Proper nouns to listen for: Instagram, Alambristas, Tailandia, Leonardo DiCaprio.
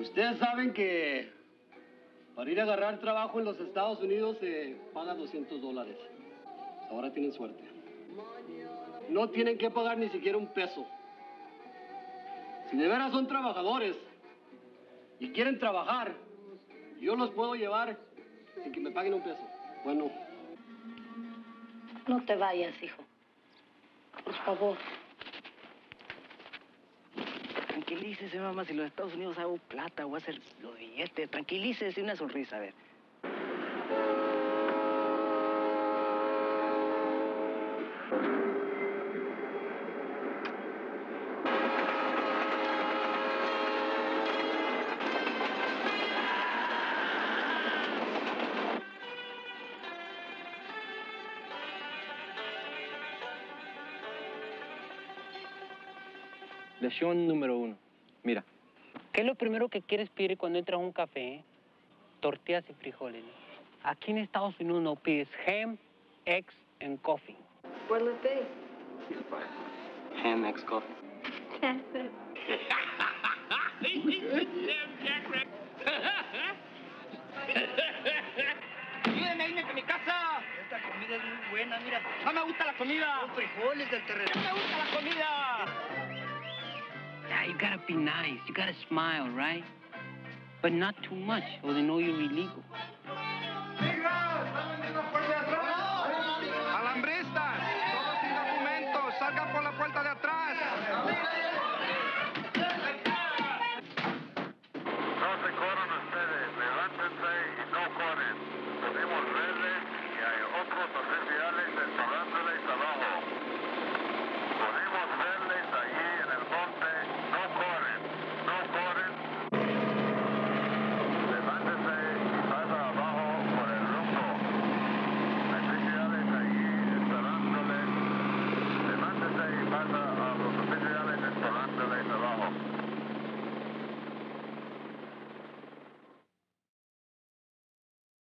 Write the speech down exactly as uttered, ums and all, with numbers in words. Ustedes saben que para ir a agarrar trabajo en los Estados Unidos se paga doscientos dólares. Ahora tienen suerte. No tienen que pagar ni siquiera un peso. Si de veras son trabajadores y quieren trabajar, yo los puedo llevar sin que me paguen un peso. Bueno. No te vayas, hijo. Por favor. Tranquilícese, mamá. Si los Estados Unidos hago plata, voy a hacer los billetes. Tranquilícese y una sonrisa, a ver. Lección número uno. Mira. ¿Qué es lo primero que quieres pedir cuando entras a un café? ¿Eh? Tortillas y frijoles. Aquí en Estados Unidos no pides ham, eggs, and coffee. ¿Cuál es el pan? Ham, eggs, coffee. ¡Ayúdenme a irme con mi casa! Esta comida es muy buena, mira. ¡No me gusta la comida! Los frijoles del terreno. ¡No me gusta la comida! Yeah, you gotta be nice. You gotta smile, right? But not too much, or they know you're illegal. Alambristas, todos sin documentos, salgan por la